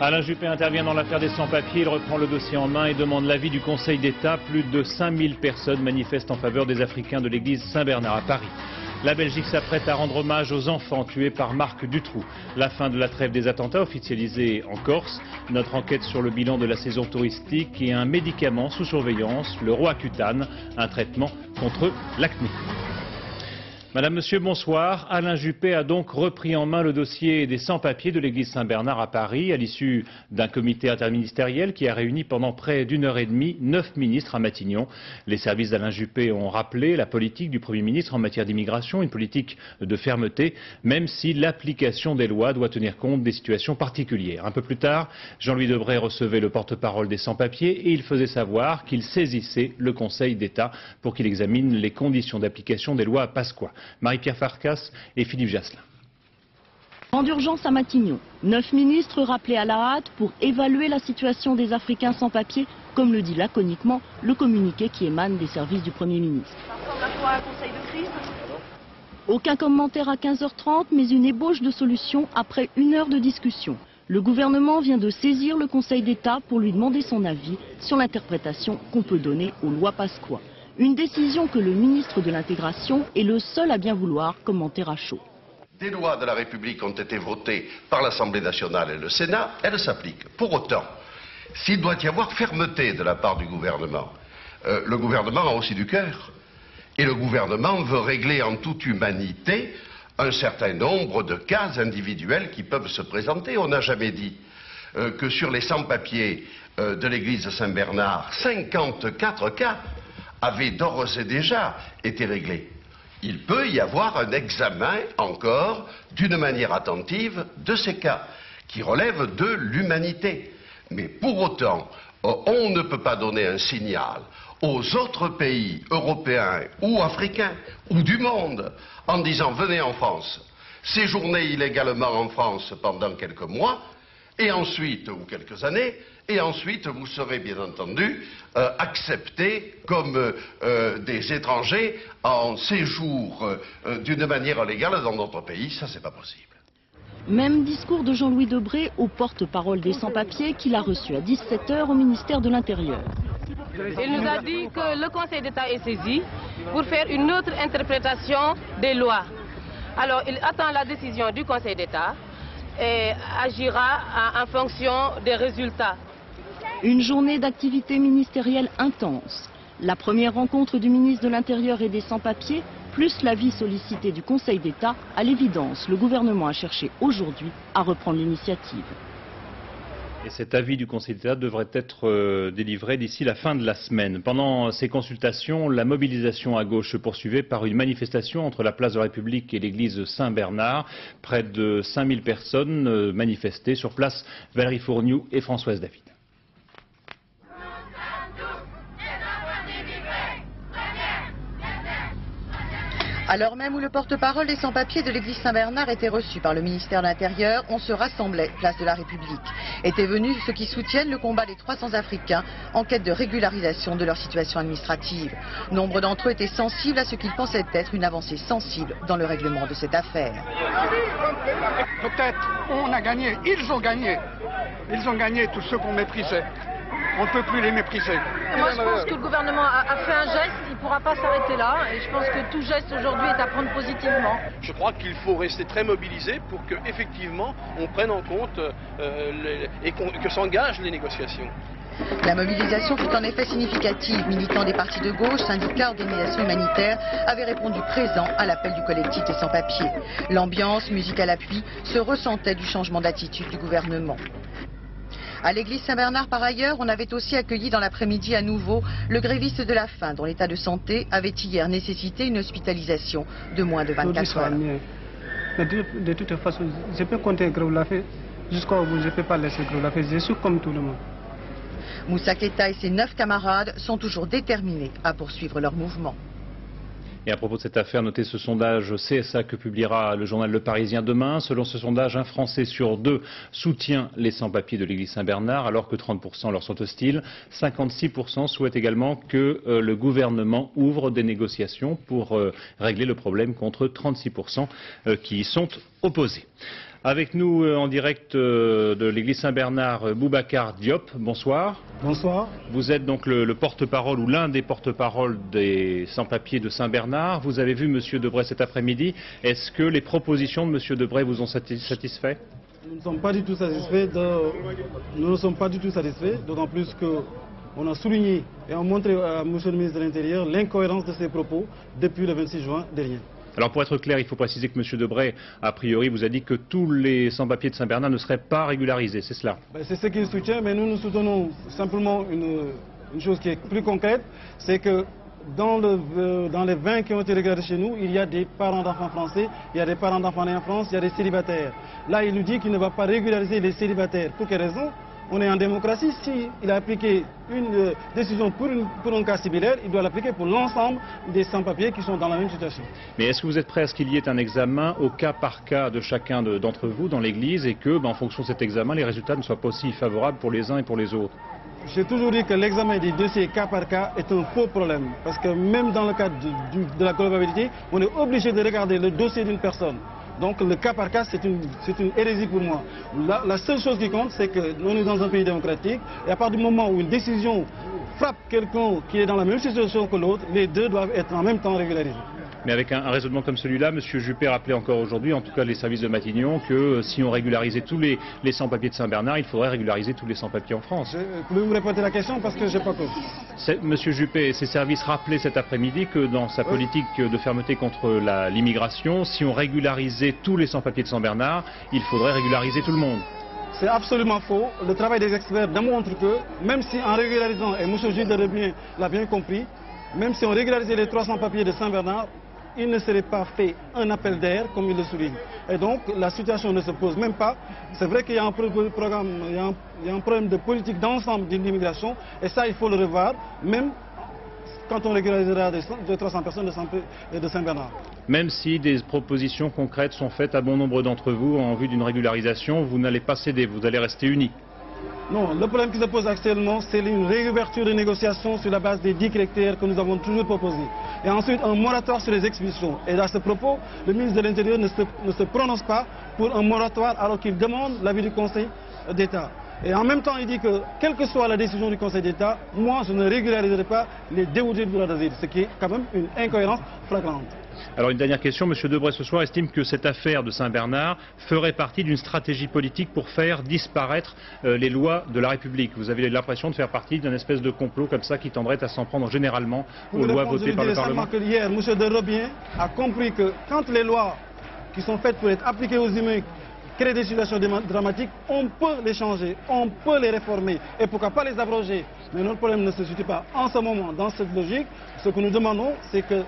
Alain Juppé intervient dans l'affaire des sans-papiers, il reprend le dossier en main et demande l'avis du Conseil d'État. Plus de 5000 personnes manifestent en faveur des Africains de l'église Saint-Bernard à Paris. La Belgique s'apprête à rendre hommage aux enfants tués par Marc Dutroux. La fin de la trêve des attentats officialisée en Corse. Notre enquête sur le bilan de la saison touristique et un médicament sous surveillance, le Roaccutane, un traitement contre l'acné. Madame, Monsieur, bonsoir. Alain Juppé a donc repris en main le dossier des sans-papiers de l'église Saint-Bernard à Paris à l'issue d'un comité interministériel qui a réuni pendant près d'une heure et demie 9 ministres à Matignon. Les services d'Alain Juppé ont rappelé la politique du Premier ministre en matière d'immigration, une politique de fermeté, même si l'application des lois doit tenir compte des situations particulières. Un peu plus tard, Jean-Louis Debré recevait le porte-parole des sans-papiers et il faisait savoir qu'il saisissait le Conseil d'État pour qu'il examine les conditions d'application des lois à Pasqua. Marie-Pierre Farkas et Philippe Jaslin. En urgence à Matignon, 9 ministres rappelés à la hâte pour évaluer la situation des Africains sans papier, comme le dit laconiquement le communiqué qui émane des services du Premier ministre. Aucun commentaire à 15h30, mais une ébauche de solution après une heure de discussion. Le gouvernement vient de saisir le Conseil d'État pour lui demander son avis sur l'interprétation qu'on peut donner aux lois Pasqua. Une décision que le ministre de l'Intégration est le seul à bien vouloir commenter à chaud. Des lois de la République ont été votées par l'Assemblée nationale et le Sénat, elles s'appliquent. Pour autant, s'il doit y avoir fermeté de la part du gouvernement, le gouvernement a aussi du cœur. Et le gouvernement veut régler en toute humanité un certain nombre de cas individuels qui peuvent se présenter. On n'a jamais dit que sur les sans-papiers de l'église Saint-Bernard, 54 cas avait d'ores et déjà été réglé. Il peut y avoir un examen encore d'une manière attentive de ces cas qui relèvent de l'humanité. Mais pour autant, on ne peut pas donner un signal aux autres pays européens ou africains ou du monde en disant venez en France, séjournez illégalement en France pendant quelques mois et ensuite, ou quelques années, et ensuite vous serez bien entendu acceptés comme des étrangers en séjour d'une manière légale dans notre pays. Ça, c'est pas possible. Même discours de Jean-Louis Debré au porte-parole des sans-papiers qu'il a reçu à 17h au ministère de l'Intérieur. Il nous a dit que le Conseil d'État est saisi pour faire une autre interprétation des lois. Alors il attend la décision du Conseil d'État et agira en fonction des résultats. Une journée d'activité ministérielle intense. La première rencontre du ministre de l'Intérieur et des sans-papiers, plus l'avis sollicité du Conseil d'État, à l'évidence, le gouvernement a cherché aujourd'hui à reprendre l'initiative. Et cet avis du Conseil d'État devrait être délivré d'ici la fin de la semaine. Pendant ces consultations, la mobilisation à gauche se poursuivait par une manifestation entre la place de la République et l'église Saint-Bernard. Près de 5000 personnes manifestaient. Sur place, Valérie Fourniou et Françoise David. Alors même où le porte-parole des sans-papiers de l'église Saint-Bernard était reçu par le ministère de l'Intérieur, on se rassemblait, place de la République. Étaient venus ceux qui soutiennent le combat des 300 Africains en quête de régularisation de leur situation administrative. Nombre d'entre eux étaient sensibles à ce qu'ils pensaient être une avancée sensible dans le règlement de cette affaire. Peut-être on a gagné, ils ont gagné. Ils ont gagné tous ceux qu'on méprisait. On ne peut plus les mépriser. Moi, je pense que le gouvernement a fait un geste, il ne pourra pas s'arrêter là. Et je pense que tout geste aujourd'hui est à prendre positivement. Je crois qu'il faut rester très mobilisé pour qu'effectivement, on prenne en compte et que s'engagent les négociations. La mobilisation fut en effet significative. Militants des partis de gauche, syndicats, organisations humanitaires avaient répondu présent à l'appel du collectif des sans-papiers. L'ambiance, musique à l'appui, se ressentait du changement d'attitude du gouvernement. À l'église Saint-Bernard, par ailleurs, on avait aussi accueilli dans l'après-midi à nouveau le gréviste de la faim, dont l'état de santé avait hier nécessité une hospitalisation de moins de 24 heures. Mais de toute façon, je peux compter grève la faim jusqu'au bout, je ne peux pas laisser grève la faim, je suis comme tout le monde. Moussa Keta et ses 9 camarades sont toujours déterminés à poursuivre leur mouvement. Et à propos de cette affaire, notez ce sondage CSA que publiera le journal Le Parisien demain. Selon ce sondage, un Français sur 2 soutient les sans-papiers de l'église Saint-Bernard, alors que 30% leur sont hostiles. 56% souhaitent également que le gouvernement ouvre des négociations pour régler le problème, contre 36% qui y sont opposés. Avec nous en direct de l'église Saint-Bernard, Boubacar Diop, bonsoir. Bonsoir. Vous êtes donc le porte-parole ou l'un des porte-paroles des sans-papiers de Saint-Bernard. Vous avez vu M. Debré cet après-midi. Est-ce que les propositions de M. Debré vous ont satisfait? Nous ne sommes pas du tout satisfaits, d'autant plus que... On a souligné et on a montré à M. le ministre de l'Intérieur l'incohérence de ses propos depuis le 26 juin dernier. Alors pour être clair, il faut préciser que M. Debré, a priori, vous a dit que tous les sans-papiers de Saint-Bernard ne seraient pas régularisés, c'est cela? C'est ce qu'il soutient, mais nous, nous soutenons simplement une chose qui est plus concrète, c'est que dans les 20 qui ont été régularisés chez nous, il y a des parents d'enfants français, il y a des parents d'enfants nés en France, il y a des célibataires. Là, il nous dit qu'il ne va pas régulariser les célibataires. Pour quelle raison? On est en démocratie, s'il a appliqué une décision pour un cas similaire, il doit l'appliquer pour l'ensemble des sans-papiers qui sont dans la même situation. Mais est-ce que vous êtes prêt à ce qu'il y ait un examen au cas par cas de chacun d'entre vous dans l'Église et que, en fonction de cet examen, les résultats ne soient pas aussi favorables pour les uns et pour les autres? J'ai toujours dit que l'examen des dossiers cas par cas est un faux problème, parce que même dans le cadre de la culpabilité, on est obligé de regarder le dossier d'une personne. Donc le cas par cas, c'est une hérésie pour moi. La seule chose qui compte, c'est que nous sommes dans un pays démocratique, et à partir du moment où une décision frappe quelqu'un qui est dans la même situation que l'autre, les deux doivent être en même temps régularisés. Mais avec un raisonnement comme celui-là, M. Juppé rappelait encore aujourd'hui, en tout cas les services de Matignon, que si on régularisait tous les sans-papiers de Saint-Bernard, il faudrait régulariser tous les sans-papiers en France. Pouvez-vous répéter la question parce que je n'ai pas compris. M. Juppé et ses services rappelaient cet après-midi que dans sa politique de fermeté contre l'immigration, si on régularisait tous les sans-papiers de Saint-Bernard, il faudrait régulariser tout le monde. C'est absolument faux. Le travail des experts démontre que, même si en régularisant, et M. Gilles de Robien l'a bien compris, même si on régularisait les 300 papiers de Saint-Bernard, il ne serait pas fait un appel d'air, comme il le souligne. Et donc, la situation ne se pose même pas. C'est vrai qu'il y a un problème de politique d'ensemble d'une immigration, et ça, il faut le revoir, même quand on régularisera de 300 personnes de Saint-Bernard. Même si des propositions concrètes sont faites à bon nombre d'entre vous en vue d'une régularisation, vous n'allez pas céder, vous allez rester unis. Non, le problème qui se pose actuellement, c'est une réouverture des négociations sur la base des 10 critères que nous avons toujours proposés. Et ensuite, un moratoire sur les expulsions. Et à ce propos, le ministre de l'Intérieur ne se prononce pas pour un moratoire alors qu'il demande l'avis du Conseil d'État. Et en même temps, il dit que, quelle que soit la décision du Conseil d'État, moi, je ne régulariserai pas les déboutés du droit d'asile, ce qui est quand même une incohérence flagrante. Alors une dernière question, M. Debré ce soir estime que cette affaire de Saint-Bernard ferait partie d'une stratégie politique pour faire disparaître les lois de la République. Vous avez l'impression de faire partie d'un espèce de complot comme ça qui tendrait à s'en prendre généralement aux lois votées par le Parlement. Que hier, M. de Robien a compris que quand les lois qui sont faites pour être appliquées aux humains créent des situations dramatiques, on peut les changer, on peut les réformer et pourquoi pas les abroger. Mais notre problème ne se situe pas en ce moment dans cette logique. Ce que nous demandons, c'est que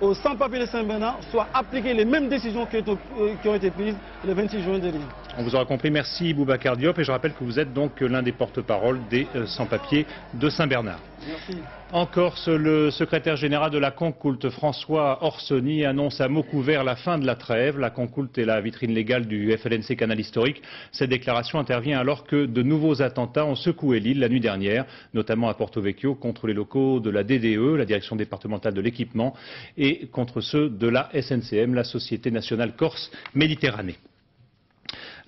aux sans-papiers de Saint-Bernard soient appliquées les mêmes décisions qui ont été prises le 26 juin dernier. On vous aura compris. Merci Boubacar Diop. Et je rappelle que vous êtes donc l'un des porte-parole des sans-papiers de Saint-Bernard. Merci. En Corse, le secrétaire général de la Conculte, François Orsoni, annonce à mots couverts la fin de la trêve. La Conculte est la vitrine légale du FLNC Canal Historique. Cette déclaration intervient alors que de nouveaux attentats ont secoué l'île la nuit dernière, notamment à Porto Vecchio, contre les locaux de la DDE, la Direction départementale de l'équipement, et contre ceux de la SNCM, la Société Nationale Corse Méditerranée.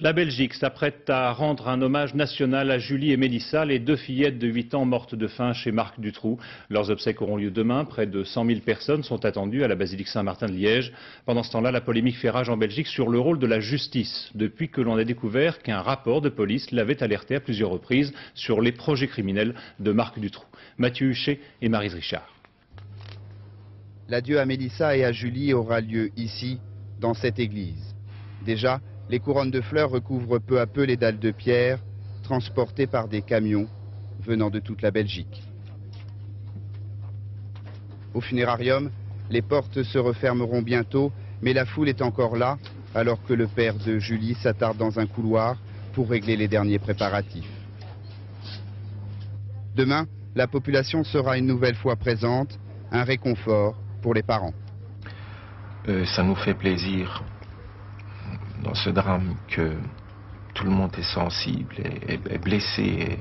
La Belgique s'apprête à rendre un hommage national à Julie et Mélissa, les deux fillettes de 8 ans mortes de faim chez Marc Dutroux. Leurs obsèques auront lieu demain. Près de 100 000 personnes sont attendues à la Basilique Saint-Martin de Liège. Pendant ce temps-là, la polémique fait rage en Belgique sur le rôle de la justice, depuis que l'on a découvert qu'un rapport de police l'avait alerté à plusieurs reprises sur les projets criminels de Marc Dutroux. Mathieu Huchet et Maryse Richard. L'adieu à Mélissa et à Julie aura lieu ici, dans cette église. Déjà, les couronnes de fleurs recouvrent peu à peu les dalles de pierre, transportées par des camions venant de toute la Belgique. Au funérarium, les portes se refermeront bientôt, mais la foule est encore là, alors que le père de Julie s'attarde dans un couloir pour régler les derniers préparatifs. Demain, la population sera une nouvelle fois présente, un réconfort pour les parents. Ça nous fait plaisir. Dans ce drame que tout le monde est sensible, est blessé,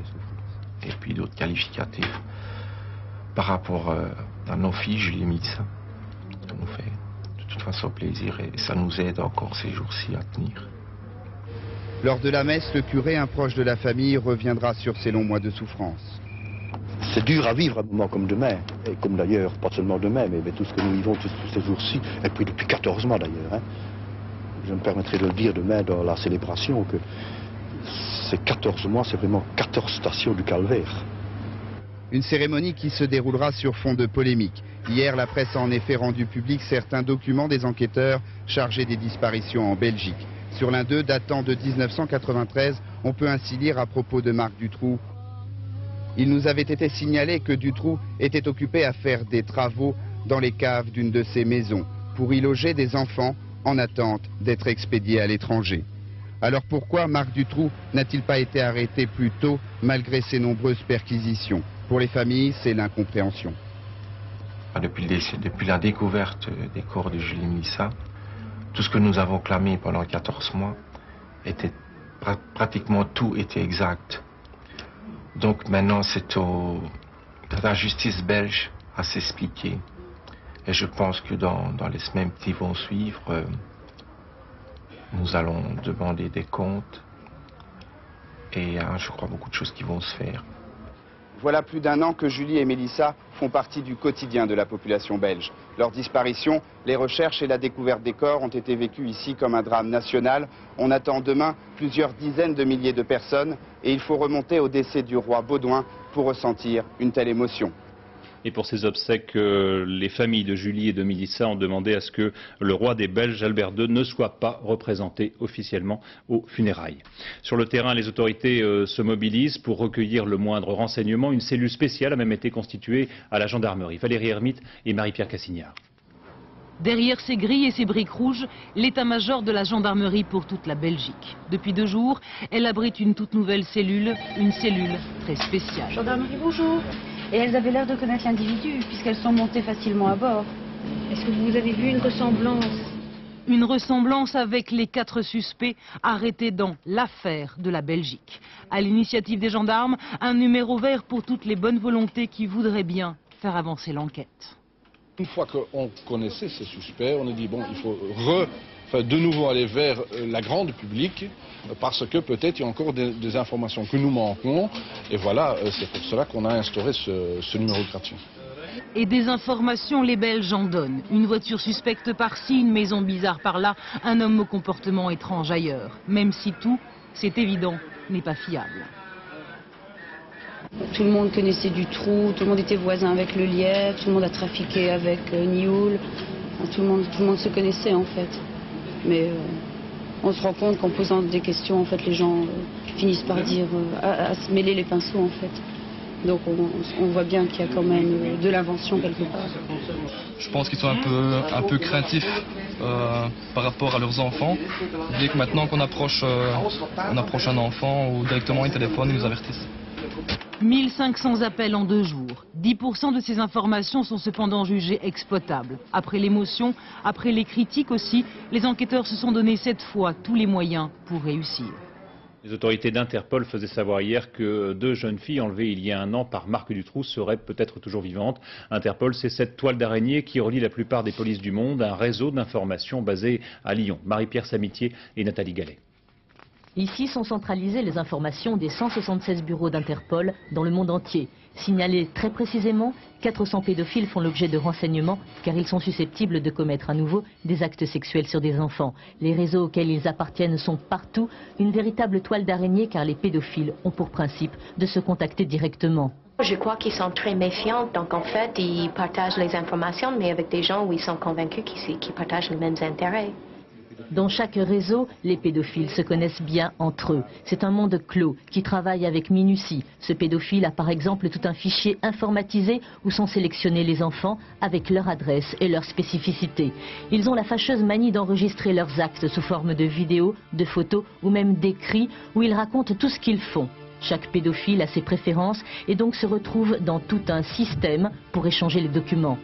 et puis d'autres qualificatifs. Par rapport à nos filles, je l'ai mis ça. Ça nous fait de toute façon plaisir et ça nous aide encore ces jours-ci à tenir. Lors de la messe, le curé, un proche de la famille, reviendra sur ces longs mois de souffrance. C'est dur à vivre à un moment comme demain, et comme d'ailleurs, pas seulement demain, mais tout ce que nous vivons tous ces jours-ci, et puis depuis 14 mois d'ailleurs. Hein. Je me permettrai de le dire demain dans la célébration, que ces 14 mois, c'est vraiment 14 stations du calvaire. Une cérémonie qui se déroulera sur fond de polémique. Hier, la presse a en effet rendu public certains documents des enquêteurs chargés des disparitions en Belgique. Sur l'un d'eux, datant de 1993, on peut ainsi lire à propos de Marc Dutroux. Il nous avait été signalé que Dutroux était occupé à faire des travaux dans les caves d'une de ses maisons pour y loger des enfants en attente d'être expédiés à l'étranger. Alors pourquoi Marc Dutroux n'a-t-il pas été arrêté plus tôt malgré ses nombreuses perquisitions? Pour les familles, c'est l'incompréhension. Depuis la découverte des corps de Julie et Mélissa, tout ce que nous avons clamé pendant 14 mois, pratiquement tout était exact. Donc maintenant, c'est à la justice belge à s'expliquer. Et je pense que dans les semaines qui vont suivre, nous allons demander des comptes. Et je crois beaucoup de choses qui vont se faire. Voilà plus d'un an que Julie et Mélissa font partie du quotidien de la population belge. Leur disparition, les recherches et la découverte des corps ont été vécues ici comme un drame national. On attend demain plusieurs dizaines de milliers de personnes et il faut remonter au décès du roi Baudouin pour ressentir une telle émotion. Et pour ces obsèques, les familles de Julie et de Mélissa ont demandé à ce que le roi des Belges, Albert II, ne soit pas représenté officiellement aux funérailles. Sur le terrain, les autorités se mobilisent pour recueillir le moindre renseignement. Une cellule spéciale a même été constituée à la gendarmerie. Valérie Hermitte et Marie-Pierre Cassignard. Derrière ces grilles et ces briques rouges, l'état-major de la gendarmerie pour toute la Belgique. Depuis 2 jours, elle abrite une toute nouvelle cellule, une cellule très spéciale. Gendarmerie, bonjour. Et elles avaient l'air de connaître l'individu, puisqu'elles sont montées facilement à bord. Est-ce que vous avez vu une ressemblance? Une ressemblance avec les 4 suspects arrêtés dans l'affaire de la Belgique. À l'initiative des gendarmes, un numéro vert pour toutes les bonnes volontés qui voudraient bien faire avancer l'enquête. Une fois qu'on connaissait ces suspects, on a dit bon, il faut de nouveau aller vers la grande public, parce que peut-être il y a encore des informations que nous manquons, et voilà, c'est pour cela qu'on a instauré ce numéro gratuit. Et des informations, les Belges en donnent. Une voiture suspecte par-ci, une maison bizarre par-là, un homme au comportement étrange ailleurs. Même si tout, c'est évident, n'est pas fiable. Tout le monde connaissait Dutroux, tout le monde était voisin avec le Liège, tout le monde a trafiqué avec Nioul, tout le monde se connaissait en fait. Mais on se rend compte qu'en posant des questions, en fait, les gens finissent par dire à se mêler les pinceaux, en fait. Donc on voit bien qu'il y a quand même de l'invention quelque part. Je pense qu'ils sont un peu créatifs par rapport à leurs enfants. Dès que maintenant qu'on approche, on approche un enfant, ou directement un téléphone, ils nous avertissent. 1500 appels en 2 jours. 10% de ces informations sont cependant jugées exploitables. Après l'émotion, après les critiques aussi, les enquêteurs se sont donné cette fois tous les moyens pour réussir. Les autorités d'Interpol faisaient savoir hier que 2 jeunes filles enlevées il y a 1 an par Marc Dutroux seraient peut-être toujours vivantes. Interpol, c'est cette toile d'araignée qui relie la plupart des polices du monde à un réseau d'information basé à Lyon. Marie-Pierre Samitier et Nathalie Gallet. Ici sont centralisées les informations des 176 bureaux d'Interpol dans le monde entier. Signalés très précisément, 400 pédophiles font l'objet de renseignements car ils sont susceptibles de commettre à nouveau des actes sexuels sur des enfants. Les réseaux auxquels ils appartiennent sont partout, une véritable toile d'araignée car les pédophiles ont pour principe de se contacter directement. Je crois qu'ils sont très méfiants, donc en fait ils partagent les informations mais avec des gens où ils sont convaincus qu'ils partagent les mêmes intérêts. Dans chaque réseau, les pédophiles se connaissent bien entre eux. C'est un monde clos qui travaille avec minutie. Ce pédophile a par exemple tout un fichier informatisé où sont sélectionnés les enfants avec leur adresse et leur spécificité. Ils ont la fâcheuse manie d'enregistrer leurs actes sous forme de vidéos, de photos ou même d'écrits où ils racontent tout ce qu'ils font. Chaque pédophile a ses préférences et donc se retrouve dans tout un système pour échanger les documents.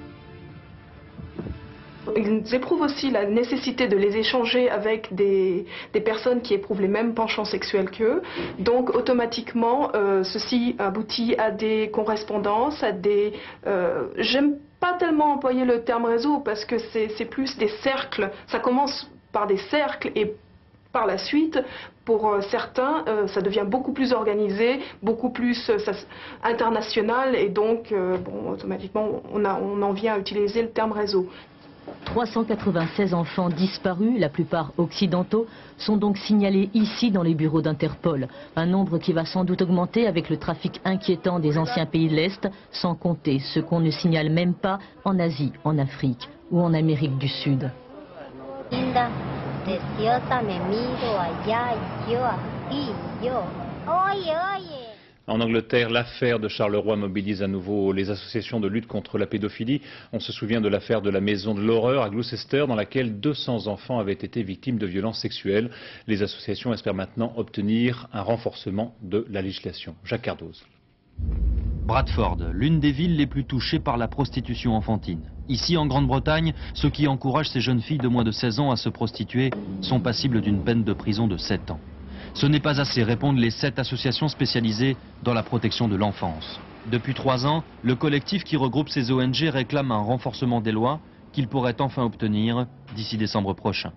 Ils éprouvent aussi la nécessité de les échanger avec des personnes qui éprouvent les mêmes penchants sexuels qu'eux. Donc automatiquement, ceci aboutit à des correspondances, à des... J'aime pas tellement employer le terme réseau parce que c'est plus des cercles. Ça commence par des cercles et par la suite pour certains, ça devient beaucoup plus organisé, beaucoup plus international, et donc, bon, automatiquement, on en vient à utiliser le terme réseau. 396 enfants disparus, la plupart occidentaux, sont donc signalés ici dans les bureaux d'Interpol. Un nombre qui va sans doute augmenter avec le trafic inquiétant des anciens pays de l'Est, sans compter ce qu'on ne signale même pas en Asie, en Afrique ou en Amérique du Sud. En Angleterre, l'affaire de Charleroi mobilise à nouveau les associations de lutte contre la pédophilie. On se souvient de l'affaire de la maison de l'horreur à Gloucester, dans laquelle 200 enfants avaient été victimes de violences sexuelles. Les associations espèrent maintenant obtenir un renforcement de la législation. Jacques Cardoz. Bradford, l'une des villes les plus touchées par la prostitution enfantine. Ici, en Grande-Bretagne, ceux qui encouragent ces jeunes filles de moins de 16 ans à se prostituer sont passibles d'une peine de prison de 7 ans. Ce n'est pas assez, répondent les 7 associations spécialisées dans la protection de l'enfance. Depuis 3 ans, le collectif qui regroupe ces ONG réclame un renforcement des lois qu'il pourrait enfin obtenir d'ici décembre prochain.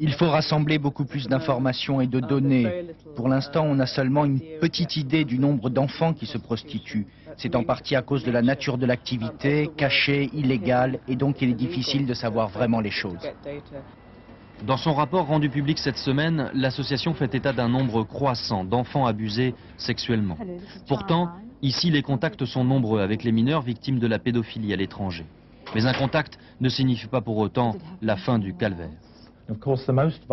Il faut rassembler beaucoup plus d'informations et de données. Pour l'instant, on a seulement une petite idée du nombre d'enfants qui se prostituent. C'est en partie à cause de la nature de l'activité, cachée, illégale, et donc il est difficile de savoir vraiment les choses. Dans son rapport rendu public cette semaine, l'association fait état d'un nombre croissant d'enfants abusés sexuellement. Pourtant, ici, les contacts sont nombreux avec les mineurs victimes de la pédophilie à l'étranger. Mais un contact ne signifie pas pour autant la fin du calvaire.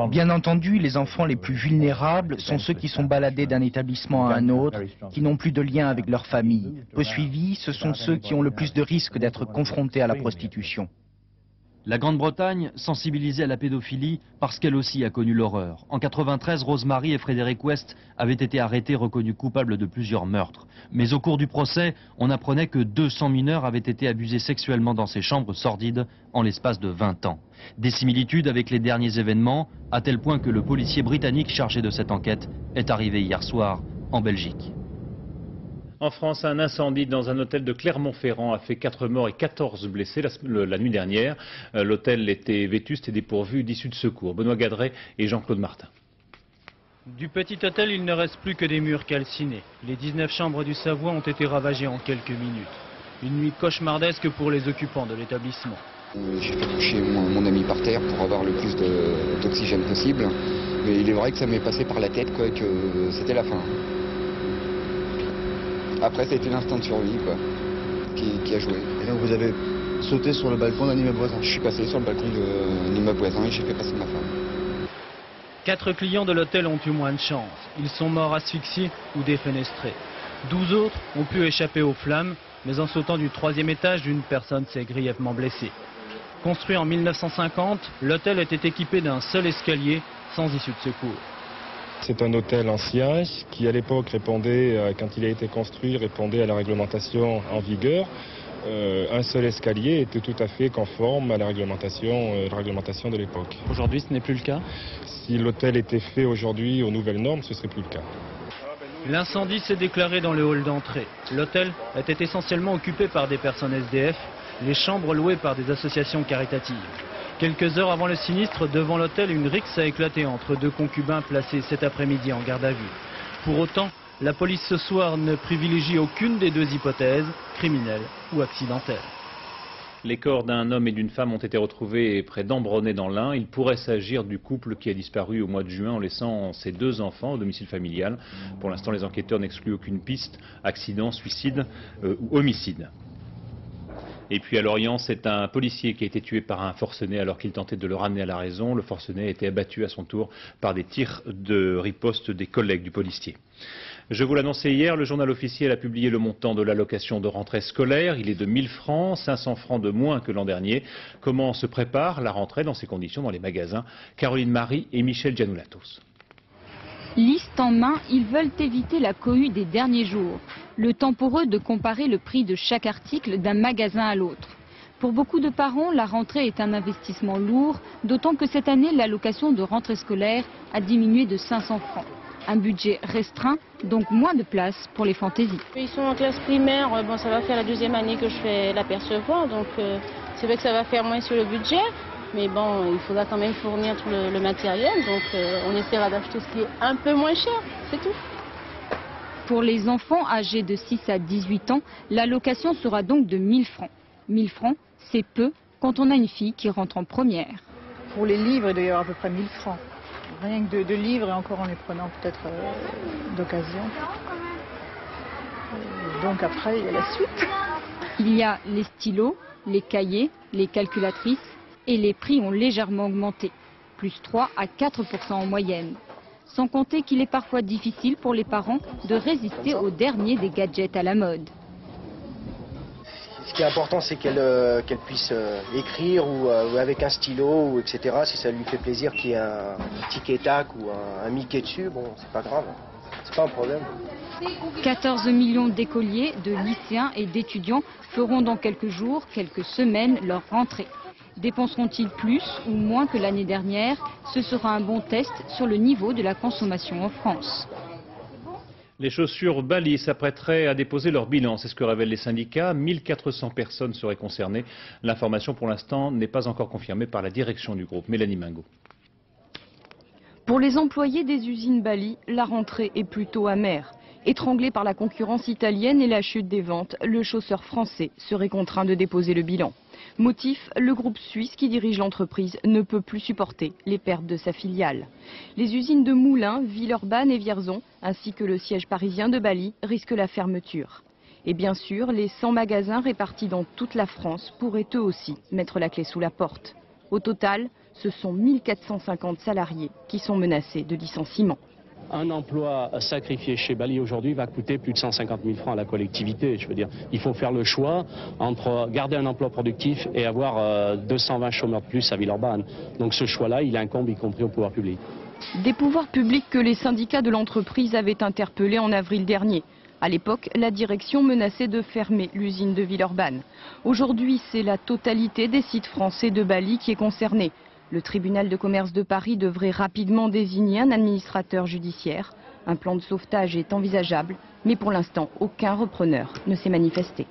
Bien entendu, les enfants les plus vulnérables sont ceux qui sont baladés d'un établissement à un autre, qui n'ont plus de lien avec leur famille. Peu suivis, ce sont ceux qui ont le plus de risques d'être confrontés à la prostitution. La Grande-Bretagne, sensibilisée à la pédophilie, parce qu'elle aussi a connu l'horreur. En 1993, Rosemary et Frédéric West avaient été arrêtés, reconnus coupables de plusieurs meurtres. Mais au cours du procès, on apprenait que 200 mineurs avaient été abusés sexuellement dans ces chambres sordides en l'espace de 20 ans. Des similitudes avec les derniers événements, à tel point que le policier britannique chargé de cette enquête est arrivé hier soir en Belgique. En France, un incendie dans un hôtel de Clermont-Ferrand a fait 4 morts et 14 blessés la nuit dernière. L'hôtel était vétuste et dépourvu d'issue de secours. Benoît Gadret et Jean-Claude Martin. Du petit hôtel, il ne reste plus que des murs calcinés. Les 19 chambres du Savoie ont été ravagées en quelques minutes. Une nuit cauchemardesque pour les occupants de l'établissement. J'ai fait toucher mon ami par terre pour avoir le plus d'oxygène possible. Mais il est vrai que ça m'est passé par la tête, quoi, que c'était la fin. Après, c'était l'instinct de survie, quoi, qui a joué. Et donc vous avez sauté sur le balcon d'un immeuble voisin? Je suis passé sur le balcon d'un immeuble voisin et j'ai fait passer ma femme. 4 clients de l'hôtel ont eu moins de chance. Ils sont morts asphyxiés ou défenestrés. 12 autres ont pu échapper aux flammes, mais en sautant du 3e étage, une personne s'est grièvement blessée. Construit en 1950, l'hôtel était équipé d'un seul escalier sans issue de secours. C'est un hôtel ancien qui, à l'époque, répondait, quand il a été construit, répondait à la réglementation en vigueur. Un seul escalier était tout à fait conforme à la réglementation de l'époque. Aujourd'hui, ce n'est plus le cas? Si l'hôtel était fait aujourd'hui aux nouvelles normes, ce ne serait plus le cas. L'incendie s'est déclaré dans le hall d'entrée. L'hôtel était essentiellement occupé par des personnes SDF, les chambres louées par des associations caritatives. Quelques heures avant le sinistre, devant l'hôtel, une rixe a éclaté entre 2 concubins placés cet après-midi en garde à vue. Pour autant, la police ce soir ne privilégie aucune des 2 hypothèses, criminelle ou accidentelle. Les corps d'un homme et d'une femme ont été retrouvés près d'Ambronay dans l'Ain. Il pourrait s'agir du couple qui a disparu au mois de juin en laissant ses 2 enfants au domicile familial. Pour l'instant, les enquêteurs n'excluent aucune piste, accident, suicide ou homicide. Et puis à Lorient, c'est un policier qui a été tué par un forcené alors qu'il tentait de le ramener à la raison. Le forcené a été abattu à son tour par des tirs de riposte des collègues du policier. Je vous l'annonçais hier, le journal officiel a publié le montant de l'allocation de rentrée scolaire. Il est de 1000 francs, 500 francs de moins que l'an dernier. Comment se prépare la rentrée dans ces conditions dans les magasins? Caroline Marie et Michel Giannoulatos. Liste en main, ils veulent éviter la cohue des derniers jours. Le temps pour eux de comparer le prix de chaque article d'un magasin à l'autre. Pour beaucoup de parents, la rentrée est un investissement lourd, d'autant que cette année, l'allocation de rentrée scolaire a diminué de 500 francs. Un budget restreint, donc moins de place pour les fantaisies. Ils sont en classe primaire, bon, ça va faire la 2e année que je fais l'apercevoir, donc c'est vrai que ça va faire moins sur le budget. mais bon, il faudra quand même fournir tout le matériel, donc on essaiera d'acheter ce qui est un peu moins cher, c'est tout. Pour les enfants âgés de 6 à 18 ans, l'allocation sera donc de 1000 francs. 1000 francs, c'est peu quand on a une fille qui rentre en première. Pour les livres, il doit y avoir à peu près 1000 francs. Rien que de livres, et encore en les prenant peut-être d'occasion. Donc après, il y a la suite. Il y a les stylos, les cahiers, les calculatrices, et les prix ont légèrement augmenté, plus 3 à 4% en moyenne. Sans compter qu'il est parfois difficile pour les parents de résister aux derniers des gadgets à la mode. Ce qui est important, c'est qu'elle puisse écrire ou avec un stylo, ou etc. Si ça lui fait plaisir qu'il y ait un tic-tac ou un Mickey dessus, bon, c'est pas grave, c'est pas un problème. 14 millions d'écoliers, de lycéens et d'étudiants feront dans quelques jours, quelques semaines, leur rentrée. Dépenseront-ils plus ou moins que l'année dernière? Ce sera un bon test sur le niveau de la consommation en France. Les chaussures Bally s'apprêteraient à déposer leur bilan, c'est ce que révèlent les syndicats. 1400 personnes seraient concernées. L'information pour l'instant n'est pas encore confirmée par la direction du groupe. Mélanie Mingo. Pour les employés des usines Bally, la rentrée est plutôt amère. Étranglé par la concurrence italienne et la chute des ventes, le chausseur français serait contraint de déposer le bilan. Motif, le groupe suisse qui dirige l'entreprise ne peut plus supporter les pertes de sa filiale. Les usines de Moulins, Villeurbanne et Vierzon, ainsi que le siège parisien de Bally, risquent la fermeture. Et bien sûr, les 100 magasins répartis dans toute la France pourraient eux aussi mettre la clé sous la porte. Au total, ce sont 1450 salariés qui sont menacés de licenciement. Un emploi sacrifié chez Bally aujourd'hui va coûter plus de 150 000 francs à la collectivité. Je veux dire, il faut faire le choix entre garder un emploi productif et avoir 220 chômeurs de plus à Villeurbanne. Donc ce choix-là, il incombe y compris au pouvoir public. Des pouvoirs publics que les syndicats de l'entreprise avaient interpellés en avril dernier. À l'époque, la direction menaçait de fermer l'usine de Villeurbanne. Aujourd'hui, c'est la totalité des sites français de Bally qui est concernée. Le tribunal de commerce de Paris devrait rapidement désigner un administrateur judiciaire. Un plan de sauvetage est envisageable, mais pour l'instant, aucun repreneur ne s'est manifesté.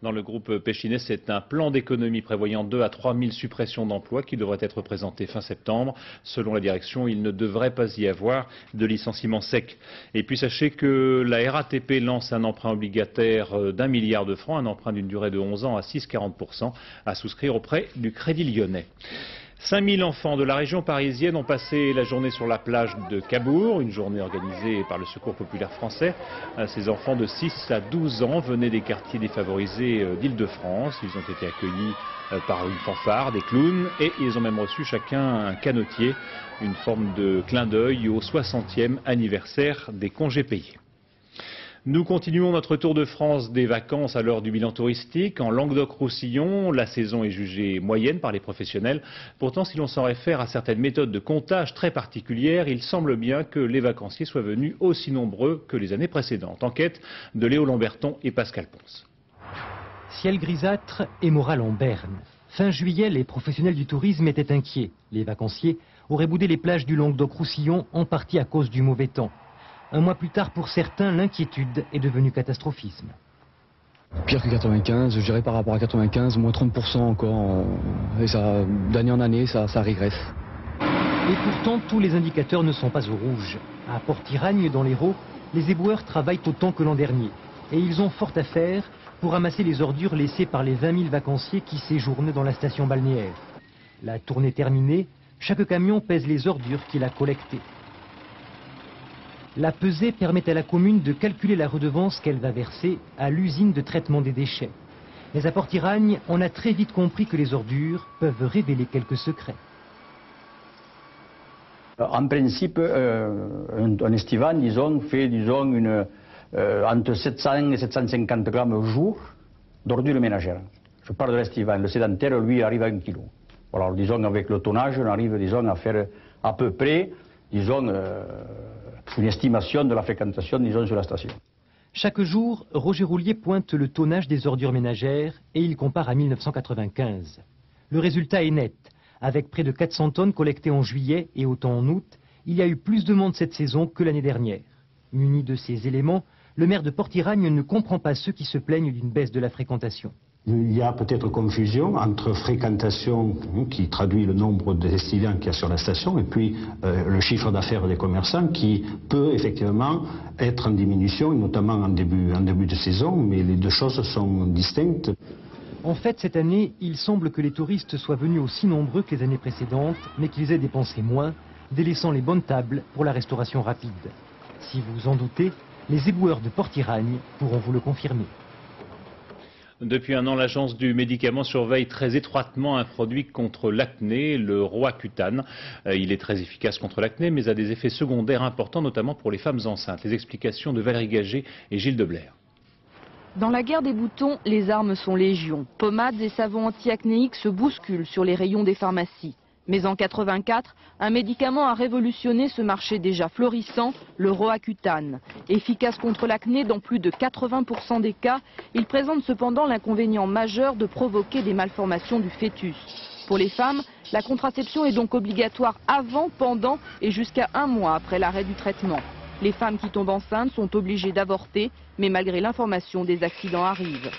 Dans le groupe Péchinet, c'est un plan d'économie prévoyant 2 à 3 000 suppressions d'emplois qui devrait être présenté fin septembre. Selon la direction, il ne devrait pas y avoir de licenciement sec. Et puis sachez que la RATP lance un emprunt obligataire d'1 milliard de francs, un emprunt d'une durée de 11 ans à 6,40% à souscrire auprès du Crédit Lyonnais. 5000 enfants de la région parisienne ont passé la journée sur la plage de Cabourg, une journée organisée par le Secours populaire français. Ces enfants de 6 à 12 ans venaient des quartiers défavorisés d'Île-de-France. Ils ont été accueillis par une fanfare, des clowns, et ils ont même reçu chacun un canotier, une forme de clin d'œil au 60e anniversaire des congés payés. Nous continuons notre tour de France des vacances à l'heure du bilan touristique. En Languedoc-Roussillon, la saison est jugée moyenne par les professionnels. Pourtant, si l'on s'en réfère à certaines méthodes de comptage très particulières, il semble bien que les vacanciers soient venus aussi nombreux que les années précédentes. Enquête de Léo Lamberton et Pascal Ponce. Ciel grisâtre et morale en berne. Fin juillet, les professionnels du tourisme étaient inquiets. Les vacanciers auraient boudé les plages du Languedoc-Roussillon, en partie à cause du mauvais temps. Un mois plus tard, pour certains, l'inquiétude est devenue catastrophisme. Pire que 95, je dirais par rapport à 95, moins 30% encore. Et ça, d'année en année, ça régresse. Et pourtant, tous les indicateurs ne sont pas au rouge. À Portiragnes, dans l'Hérault, les éboueurs travaillent autant que l'an dernier. Et ils ont fort à faire pour ramasser les ordures laissées par les 20 000 vacanciers qui séjournaient dans la station balnéaire. La tournée terminée, chaque camion pèse les ordures qu'il a collectées. La pesée permet à la commune de calculer la redevance qu'elle va verser à l'usine de traitement des déchets. Mais à Portiragnes, on a très vite compris que les ordures peuvent révéler quelques secrets. En principe, un estivane, disons, fait entre 700 et 750 grammes au jour d'ordures ménagères. Je parle de l'estivane, le sédentaire, lui, arrive à 1 kg. Alors, disons, avec le tonnage, on arrive, disons, à faire à peu près, disons... une estimation de la fréquentation, disons, sur la station. Chaque jour, Roger Roulier pointe le tonnage des ordures ménagères et il compare à 1995. Le résultat est net. Avec près de 400 tonnes collectées en juillet et autant en août, il y a eu plus de monde cette saison que l'année dernière. Muni de ces éléments, le maire de Portiragnes ne comprend pas ceux qui se plaignent d'une baisse de la fréquentation. Il y a peut-être confusion entre fréquentation, qui traduit le nombre d'étudiants qu'il y a sur la station, et puis le chiffre d'affaires des commerçants, qui peut effectivement être en diminution, notamment en début de saison, mais les deux choses sont distinctes. En fait, cette année, il semble que les touristes soient venus aussi nombreux que les années précédentes, mais qu'ils aient dépensé moins, délaissant les bonnes tables pour la restauration rapide. Si vous vous en doutez, les éboueurs de Portiragnes pourront vous le confirmer. Depuis un an, l'agence du médicament surveille très étroitement un produit contre l'acné, le Roaccutane. Il est très efficace contre l'acné, mais a des effets secondaires importants, notamment pour les femmes enceintes. Les explications de Valérie Gaget et Gilles de Robien. Dans la guerre des boutons, les armes sont légion. Pommades et savons anti-acnéiques se bousculent sur les rayons des pharmacies. Mais en 1984, un médicament a révolutionné ce marché déjà florissant, le Roaccutane. Efficace contre l'acné dans plus de 80% des cas, il présente cependant l'inconvénient majeur de provoquer des malformations du fœtus. Pour les femmes, la contraception est donc obligatoire avant, pendant et jusqu'à un mois après l'arrêt du traitement. Les femmes qui tombent enceintes sont obligées d'avorter, mais malgré l'information, des accidents arrivent.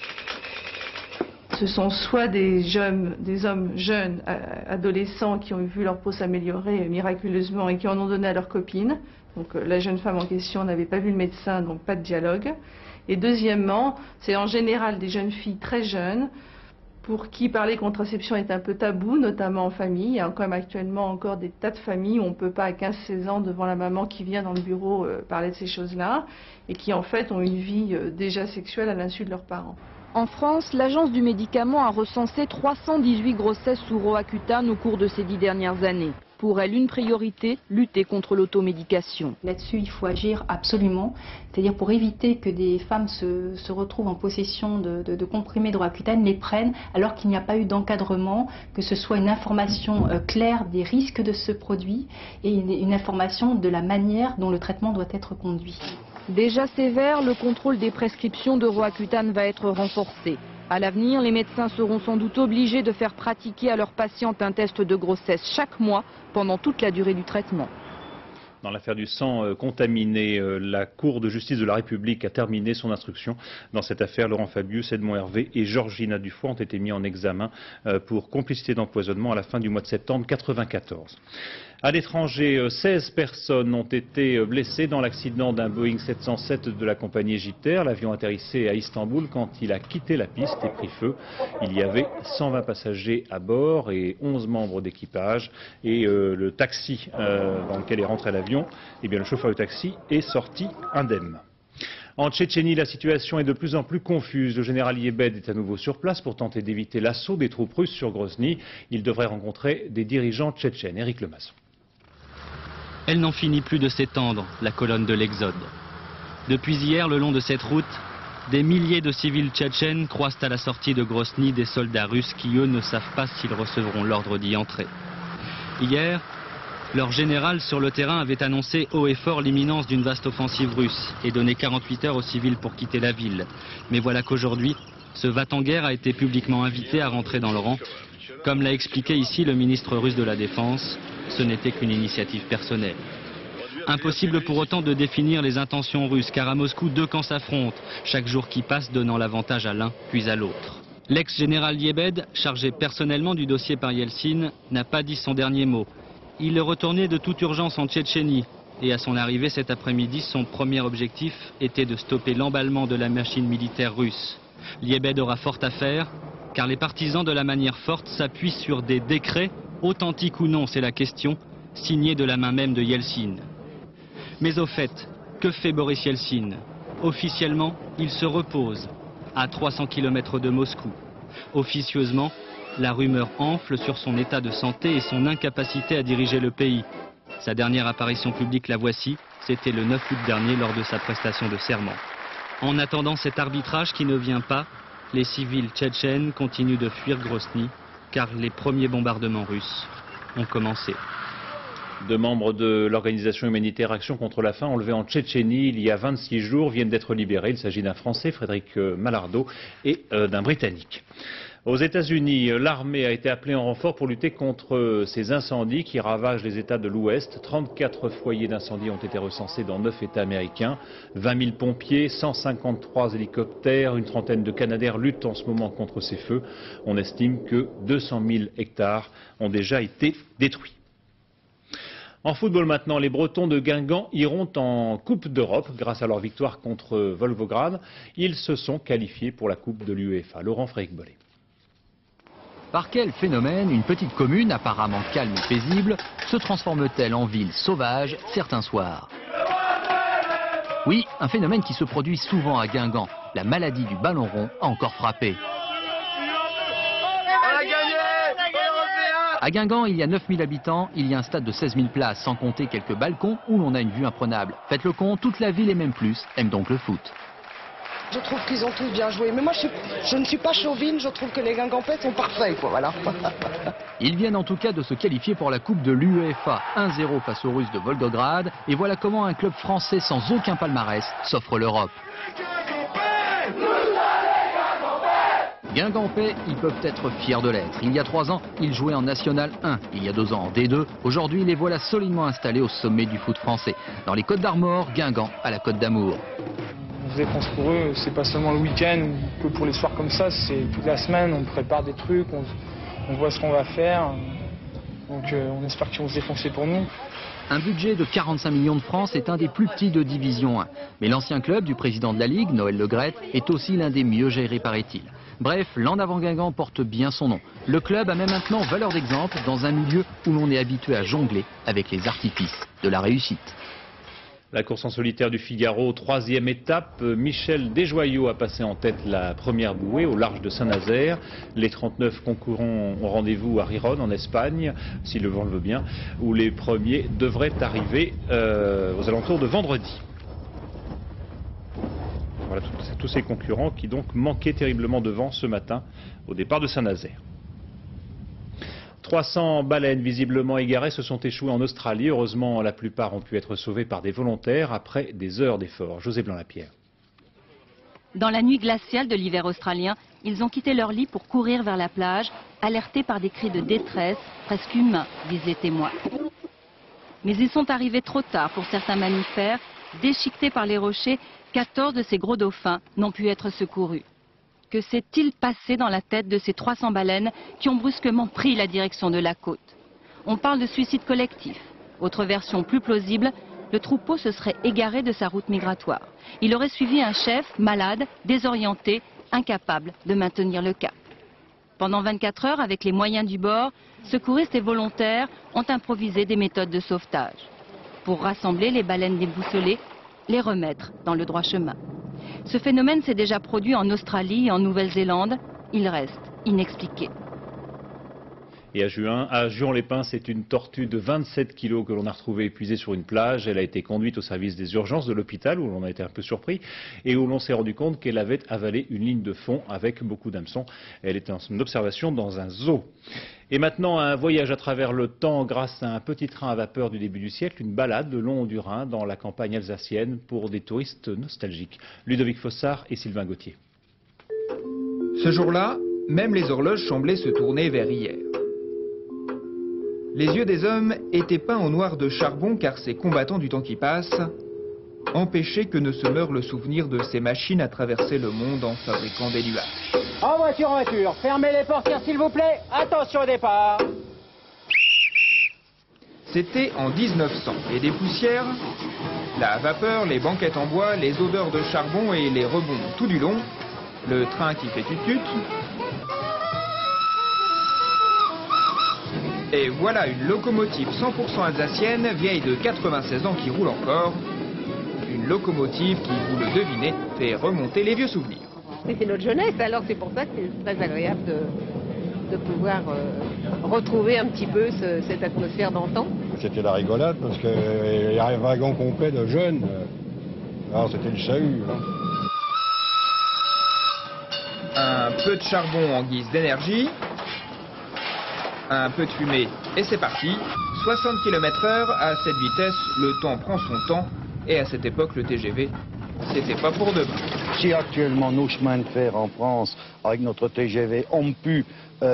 Ce sont soit des hommes jeunes, adolescents, qui ont vu leur peau s'améliorer miraculeusement et qui en ont donné à leur copine. Donc la jeune femme en question n'avait pas vu le médecin, donc pas de dialogue. Et deuxièmement, c'est en général des jeunes filles très jeunes pour qui parler contraception est un peu tabou, notamment en famille. Il y a quand même actuellement encore des tas de familles où on ne peut pas à 15-16 ans devant la maman qui vient dans le bureau parler de ces choses-là et qui en fait ont une vie déjà sexuelle à l'insu de leurs parents. En France, l'agence du médicament a recensé 318 grossesses sous Roaccutane au cours de ces 10 dernières années. Pour elle, une priorité, lutter contre l'automédication. Là-dessus, il faut agir absolument, c'est-à-dire pour éviter que des femmes se retrouvent en possession de comprimés de Roaccutane, les prennent alors qu'il n'y a pas eu d'encadrement, que ce soit une information claire des risques de ce produit et une information de la manière dont le traitement doit être conduit. Déjà sévère, le contrôle des prescriptions de Roaccutane va être renforcé. À l'avenir, les médecins seront sans doute obligés de faire pratiquer à leurs patientes un test de grossesse chaque mois pendant toute la durée du traitement. Dans l'affaire du sang contaminé, la Cour de justice de la République a terminé son instruction. Dans cette affaire, Laurent Fabius, Edmond Hervé et Georgina Dufoy ont été mis en examen pour complicité d'empoisonnement à la fin du mois de septembre 1994. À l'étranger, 16 personnes ont été blessées dans l'accident d'un Boeing 707 de la compagnie égyptaire. L'avion atterrissait à Istanbul quand il a quitté la piste et pris feu. Il y avait 120 passagers à bord et 11 membres d'équipage. Et le taxi dans lequel est rentré l'avion, le chauffeur du taxi est sorti indemne. En Tchétchénie, la situation est de plus en plus confuse. Le général Yebed est à nouveau sur place pour tenter d'éviter l'assaut des troupes russes sur Grozny. Il devrait rencontrer des dirigeants tchétchènes. Éric Lemasson. Elle n'en finit plus de s'étendre, la colonne de l'exode. Depuis hier, le long de cette route, des milliers de civils tchétchènes croisent à la sortie de Grozny des soldats russes qui, eux, ne savent pas s'ils recevront l'ordre d'y entrer. Hier, leur général sur le terrain avait annoncé haut et fort l'imminence d'une vaste offensive russe et donné 48 heures aux civils pour quitter la ville. Mais voilà qu'aujourd'hui, ce va-t-en-guerre a été publiquement invité à rentrer dans le rang. Comme l'a expliqué ici le ministre russe de la Défense, ce n'était qu'une initiative personnelle. Impossible pour autant de définir les intentions russes, car à Moscou, deux camps s'affrontent, chaque jour qui passe donnant l'avantage à l'un puis à l'autre. L'ex-général Yebed, chargé personnellement du dossier par Yeltsin, n'a pas dit son dernier mot. Il est retourné de toute urgence en Tchétchénie, et à son arrivée cet après-midi, son premier objectif était de stopper l'emballement de la machine militaire russe. Yebed aura fort à faire, car les partisans de la manière forte s'appuient sur des décrets, authentiques ou non, c'est la question, signés de la main même de Yeltsin. Mais au fait, que fait Boris Yeltsin? Officiellement, il se repose à 300 km de Moscou. Officieusement, la rumeur enfle sur son état de santé et son incapacité à diriger le pays. Sa dernière apparition publique, la voici, c'était le 9 août dernier lors de sa prestation de serment. En attendant cet arbitrage qui ne vient pas, les civils tchétchènes continuent de fuir Grozny, car les premiers bombardements russes ont commencé. Deux membres de l'organisation humanitaire Action contre la faim, enlevés en Tchétchénie il y a 26 jours, viennent d'être libérés. Il s'agit d'un Français, Frédéric Mallardeau, et d'un Britannique. Aux États-Unis, l'armée a été appelée en renfort pour lutter contre ces incendies qui ravagent les États de l'Ouest. 34 foyers d'incendie ont été recensés dans 9 États américains. 20 000 pompiers, 153 hélicoptères, une trentaine de Canadair luttent en ce moment contre ces feux. On estime que 200 000 hectares ont déjà été détruits. En football maintenant, les Bretons de Guingamp iront en Coupe d'Europe grâce à leur victoire contre Volgograd. Ils se sont qualifiés pour la Coupe de l'UEFA. Laurent Fréhec-Bollet. Par quel phénomène une petite commune apparemment calme et paisible se transforme-t-elle en ville sauvage certains soirs? Oui, un phénomène qui se produit souvent à Guingamp. La maladie du ballon rond a encore frappé. À Guingamp, il y a 9000 habitants, il y a un stade de 16000 places, sans compter quelques balcons où l'on a une vue imprenable. Faites le compte, toute la ville et même plus aime donc le foot. Je trouve qu'ils ont tous bien joué, mais moi je ne suis pas chauvine, je trouve que les Guingampais sont parfaits, quoi, voilà. Ils viennent en tout cas de se qualifier pour la Coupe de l'UEFA, 1-0 face aux Russes de Volgograd, et voilà comment un club français sans aucun palmarès s'offre l'Europe. Guingampais, ils peuvent être fiers de l'être. Il y a 3 ans, ils jouaient en National 1. Il y a 2 ans en D2. Aujourd'hui, les voilà solidement installés au sommet du foot français. Dans les Côtes d'Armor, Guingamp à la Côte d'Amour. On faisait pense pour eux, c'est pas seulement le week-end que pour les soirs comme ça, c'est toute la semaine, on prépare des trucs, on voit ce qu'on va faire. Donc on espère qu'ils vont se défoncer pour nous. Un budget de 45 millions de francs, c'est un des plus petits de Division 1. Mais l'ancien club du président de la Ligue, Noël Le Graët, est aussi l'un des mieux gérés, paraît-il. Bref, l'En Avant Guingamp porte bien son nom. Le club a même maintenant valeur d'exemple dans un milieu où l'on est habitué à jongler avec les artifices de la réussite. La course en solitaire du Figaro, 3e étape, Michel Desjoyaux a passé en tête la première bouée au large de Saint-Nazaire. Les 39 concurrents ont rendez-vous à Riron en Espagne, si le vent le veut bien, où les premiers devraient arriver aux alentours de vendredi. Voilà tous ces concurrents qui donc manquaient terriblement de vent ce matin au départ de Saint-Nazaire. 300 baleines visiblement égarées se sont échouées en Australie. Heureusement, la plupart ont pu être sauvées par des volontaires après des heures d'efforts. José Blanc-Lapierre. Dans la nuit glaciale de l'hiver australien, ils ont quitté leur lit pour courir vers la plage, alertés par des cris de détresse, presque humains, disent les témoins. Mais ils sont arrivés trop tard pour certains mammifères. Déchiquetés par les rochers, 14 de ces gros dauphins n'ont pu être secourus. Que s'est-il passé dans la tête de ces 300 baleines qui ont brusquement pris la direction de la côte? On parle de suicide collectif. Autre version plus plausible, le troupeau se serait égaré de sa route migratoire. Il aurait suivi un chef malade, désorienté, incapable de maintenir le cap. Pendant 24 heures, avec les moyens du bord, secouristes et volontaires ont improvisé des méthodes de sauvetage pour rassembler les baleines déboussolées, les remettre dans le droit chemin. Ce phénomène s'est déjà produit en Australie et en Nouvelle-Zélande. Il reste inexpliqué. Et à Juan-les-Pins, c'est une tortue de 27 kilos que l'on a retrouvée épuisée sur une plage. Elle a été conduite au service des urgences de l'hôpital, où l'on a été un peu surpris, et où l'on s'est rendu compte qu'elle avait avalé une ligne de fond avec beaucoup d'hameçons. Elle était en observation dans un zoo. Et maintenant, un voyage à travers le temps grâce à un petit train à vapeur du début du siècle, une balade le long du Rhin dans la campagne alsacienne pour des touristes nostalgiques. Ludovic Fossard et Sylvain Gauthier. Ce jour-là, même les horloges semblaient se tourner vers hier. Les yeux des hommes étaient peints en noir de charbon car ces combattants du temps qui passe empêchaient que ne se meure le souvenir de ces machines à traverser le monde en fabriquant des nuages. En voiture, fermez les portières s'il vous plaît, attention au départ. C'était en 1900, et des poussières, la vapeur, les banquettes en bois, les odeurs de charbon et les rebonds tout du long, le train qui fait tutut. Et voilà une locomotive 100% alsacienne, vieille de 96 ans qui roule encore. Une locomotive qui, vous le devinez, fait remonter les vieux souvenirs. C'est notre jeunesse, alors c'est pour ça que c'est très agréable de pouvoir retrouver un petit peu cette atmosphère d'antan. C'était la rigolade parce qu'il y a un wagon complet de jeunes. Alors c'était le chahut. Hein. Un peu de charbon en guise d'énergie, un peu de fumée et c'est parti. 60 km/h à cette vitesse, le temps prend son temps et à cette époque le TGV, c'était pas pour demain. Si actuellement nos chemins de fer en France, avec notre TGV, ont pu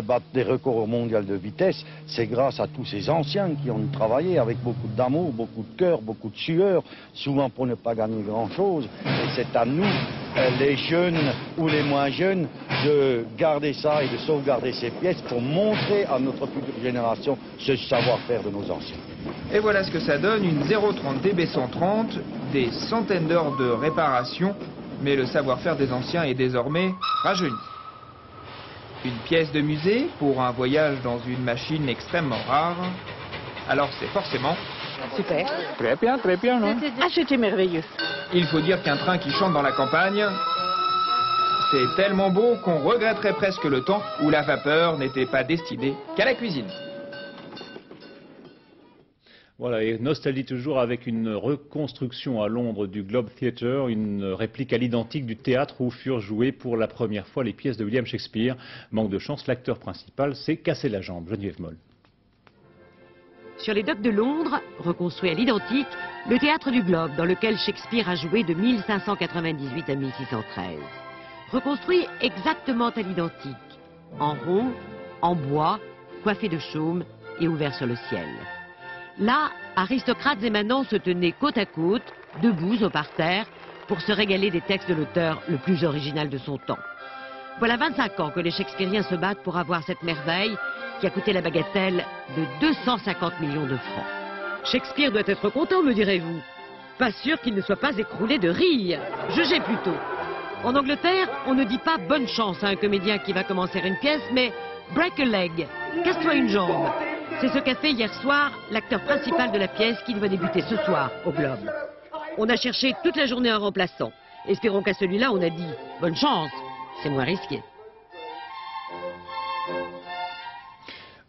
battre des records mondiaux de vitesse, c'est grâce à tous ces anciens qui ont travaillé avec beaucoup d'amour, beaucoup de cœur, beaucoup de sueur, souvent pour ne pas gagner grand-chose. Et c'est à nous, les jeunes ou les moins jeunes, de garder ça et de sauvegarder ces pièces pour montrer à notre future génération ce savoir-faire de nos anciens. Et voilà ce que ça donne, une 030 DB130, des centaines d'heures de réparation, mais le savoir-faire des anciens est désormais rajeuni. Une pièce de musée pour un voyage dans une machine extrêmement rare. Alors c'est forcément... super. Très bien, non? Ah, c'était merveilleux. Il faut dire qu'un train qui chante dans la campagne, c'est tellement beau qu'on regretterait presque le temps où la vapeur n'était pas destinée qu'à la cuisine. Voilà, et nostalgie toujours avec une reconstruction à Londres du Globe Theatre, une réplique à l'identique du théâtre où furent jouées pour la première fois les pièces de William Shakespeare. Manque de chance, l'acteur principal s'est cassé la jambe. Geneviève Moll. Sur les docks de Londres, reconstruit à l'identique, le théâtre du Globe dans lequel Shakespeare a joué de 1598 à 1613. Reconstruit exactement à l'identique, en rond, en bois, coiffé de chaume et ouvert sur le ciel. Là, aristocrates et manants se tenaient côte à côte, debout au parterre, pour se régaler des textes de l'auteur le plus original de son temps. Voilà 25 ans que les Shakespeariens se battent pour avoir cette merveille qui a coûté la bagatelle de 250 millions de francs. Shakespeare doit être content, me direz-vous. Pas sûr qu'il ne soit pas écroulé de rire. Jugez plutôt. En Angleterre, on ne dit pas bonne chance à un comédien qui va commencer une pièce, mais break a leg, casse-toi une jambe. C'est ce qu'a fait hier soir l'acteur principal de la pièce qui doit débuter ce soir au Globe. On a cherché toute la journée un remplaçant. Espérons qu'à celui-là, on a dit « bonne chance, c'est moins risqué ».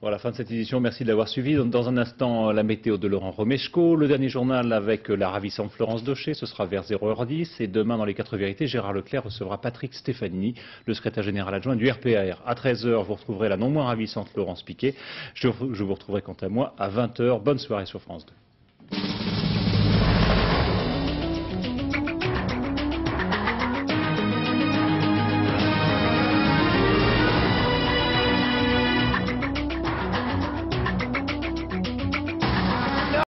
Voilà, fin de cette édition, merci de l'avoir suivi. Dans un instant, la météo de Laurent Romeshko, le dernier journal avec la ravissante Florence Dauchez, ce sera vers 0h10. Et demain, dans les 4 vérités, Gérard Leclerc recevra Patrick Stefanini, le secrétaire général adjoint du RPAR. À 13h, vous retrouverez la non moins ravissante Laurence Piquet. Je vous retrouverai quant à moi à 20h. Bonne soirée sur France 2.